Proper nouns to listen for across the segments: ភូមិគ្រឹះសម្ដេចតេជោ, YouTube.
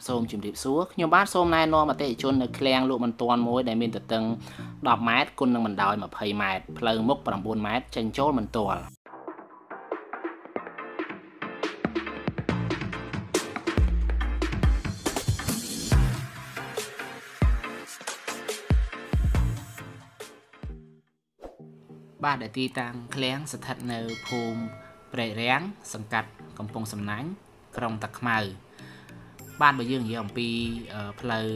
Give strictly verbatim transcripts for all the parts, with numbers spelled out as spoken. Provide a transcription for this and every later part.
បាទ សូម ជម្រាប សួរ ខ្ញុំ បាទ សូម ណែនាំ អតិថិជន នៅ ឃ្លាំង លក់ បន្ទាន់ មួយ ដែល មាន ទទឹង ដប់ ម៉ែត្រ គុណ នឹង បណ្ដោយ ម្ភៃ ម៉ែត្រ ផ្លូវ មុខ ប្រាំបួន ម៉ែត្រ ចេញ ចូល បន្ទាល់ បាទ ដែល ទីតាំង ឃ្លាំង ស្ថិត នៅ ភូមិ ព្រៃរាំង សង្កាត់ កំពង់ សំណាញ់ ក្រុង តាខ្មៅ បាទ បើ យើង និយាយ អំពី ផ្លូវ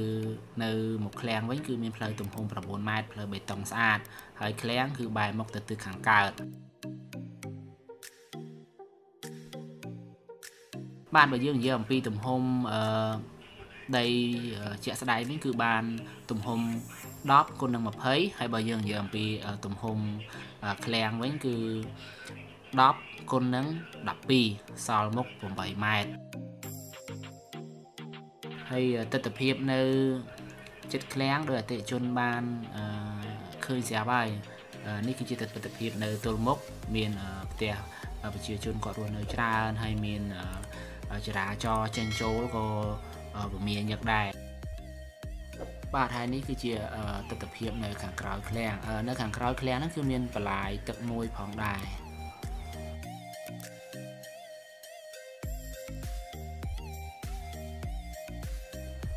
នៅ មុខ ឃ្លាំង វិញ គឺ មាន ផ្លូវ ទំហំ ប្រាំបួន ម៉ែត្រ ផ្លូវ បេតុង ស្អាត ហើយ ឃ្លាំង គឺ បែរ មុខ ទៅ ទិស ខាង កើត បាទ បើ យើង និយាយ អំពី ទំហំ ដី ជាក់ ស្ដែង វិញ គឺ បាន ទំហំ ដប់ គុណ នឹង ម្ភៃ ហើយ បើ យើង និយាយ អំពី ទំហំ ឃ្លាំង វិញ គឺ ដប់ គុណ នឹង ដប់ពីរ សល់ មុខ ប្រាំបី ម៉ែត្រ ហើយទិដ្ឋភាពនៅចិត្តឃ្លាំងឬអតិថិជនបានឃើញស្រាប់ហើយនេះគឺជាទិដ្ឋភាពនៅទល់មុខមានផ្ទះប្រជាជនគាត់រស់នៅច្រើនហើយមានចរាចរចេញចូលក៏មានញឹកដែរបាទហើយនេះគឺជាទិដ្ឋភាពនៅខាងក្រោយឃ្លាំងនៅខាងក្រោយឃ្លាំងហ្នឹងគឺមានបលាយទឹកមួយផងដែរ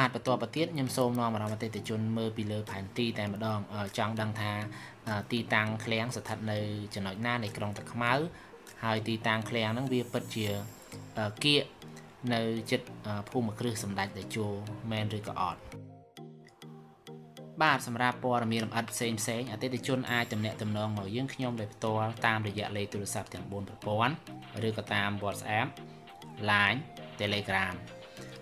បាទ បន្តមកទៀត ខ្ញុំ សូម នាំ អារម្មណ៍ អតិថិជន មើល ពី លើ ផែនទី តែ ម្ដង ចង់ ដឹង ថា ទីតាំង ឃ្លាំង ស្ថិត នៅ ចំណុច ណា នៃ ក្រុង តាខ្មៅ ហើយ ទីតាំង ឃ្លាំង ហ្នឹង វា ពិត ជា គៀក នៅ ចិត្ត ភូមិគ្រឹះ សម្ដេច តេជោ មែន ឬ ក៏ អត់ បាទ សម្រាប់ ព័ត៌មាន លម្អិត ផ្សេង ផ្សេង អតិថិជន អាច ទំនាក់ ទំនង មក យើង ខ្ញុំ ដោយ ផ្ទាល់ តាម រយៈ លេខ ទូរស័ព្ទ ទាំង បួន ប្រព័ន្ធ ឬ ក៏ តាម វ៉ាត់សអាប់ ឡាញ telegram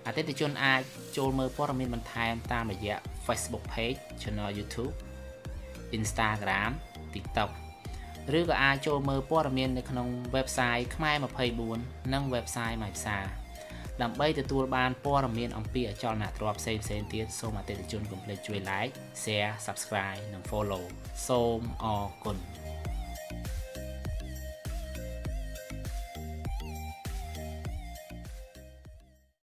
អតិថិជន អាច ចូល មើល ព័ត៌មាន បន្ថែម តាម រយៈ Facebook Page Channel YouTube Instagram TikTok ឬ ក៏ អាច ចូល មើល ព័ត៌មាន នៅ ក្នុង website ខ្មែរ ម្ភៃបួន និង website ម៉ៃ ផ្សារ ដើម្បី ទទួល បាន ព័ត៌មាន អំពី អចលនទ្រព្យ ផ្សេង ផ្សេង ទៀត សូម អតិថិជន កុំភ្លេច ជួយ Like Share Subscribe និង Follow សូម អរគុណ